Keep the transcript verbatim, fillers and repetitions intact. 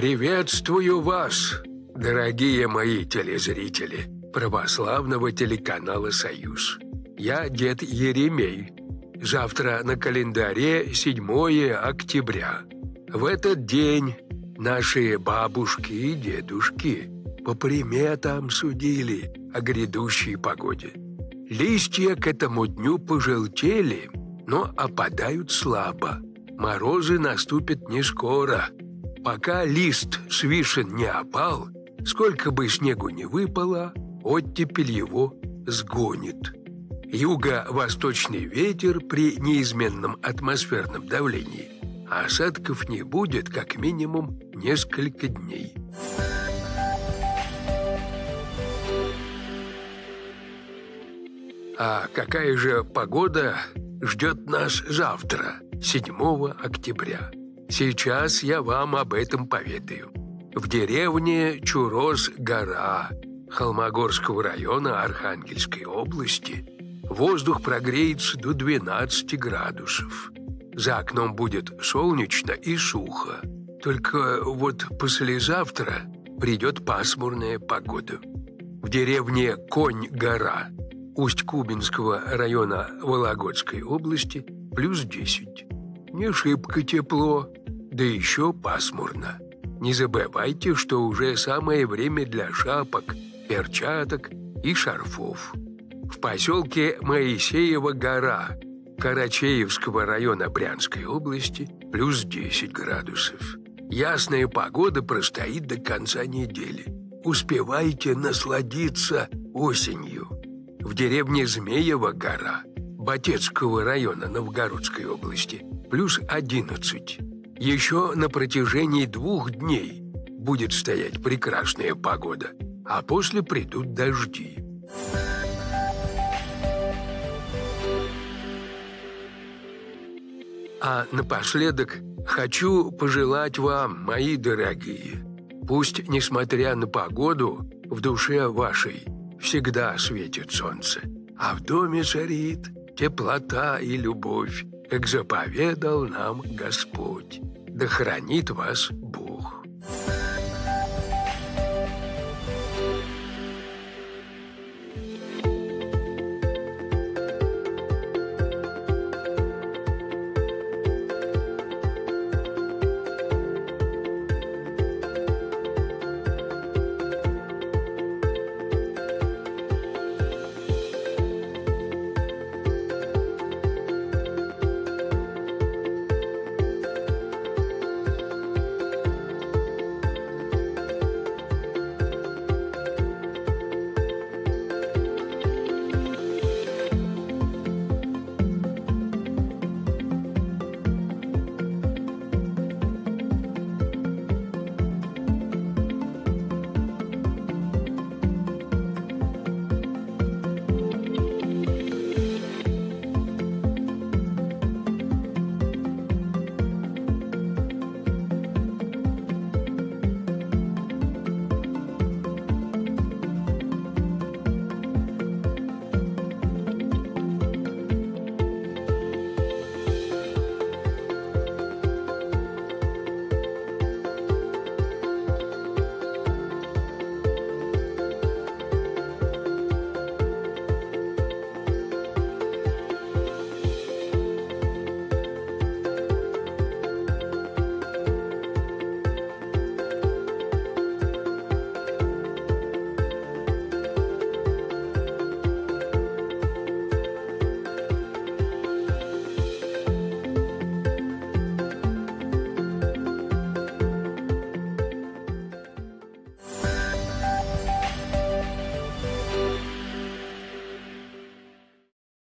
Приветствую вас, дорогие мои телезрители православного телеканала «Союз». Я дед Еремей. Завтра на календаре седьмое октября. В этот день наши бабушки и дедушки по приметам судили о грядущей погоде. Листья к этому дню пожелтели, но опадают слабо. Морозы наступят не скоро. Пока лист с вишен не опал, сколько бы снегу не выпало, оттепель его сгонит. Юго-восточный ветер при неизменном атмосферном давлении. Осадков не будет как минимум несколько дней. А какая же погода ждет нас завтра, седьмого октября? Сейчас я вам об этом поведаю. В деревне Чурос-гора Холмогорского района Архангельской области воздух прогреется до двенадцати градусов. За окном будет солнечно и сухо. Только вот послезавтра придет пасмурная погода. В деревне Конь-гора Усть-Кубинского района Вологодской области плюс десять. Не шибко тепло, да еще пасмурно. Не забывайте, что уже самое время для шапок, перчаток и шарфов. В поселке Моисеева гора Карачеевского района Брянской области плюс десять градусов. Ясная погода простоит до конца недели. Успевайте насладиться осенью. В деревне Змеева гора Батецкого района Новгородской области плюс одиннадцать. Еще на протяжении двух дней будет стоять прекрасная погода, а после придут дожди. А напоследок хочу пожелать вам, мои дорогие, пусть, несмотря на погоду, в душе вашей всегда светит солнце, а в доме царит теплота и любовь, как заповедал нам Господь. Да хранит вас Бог.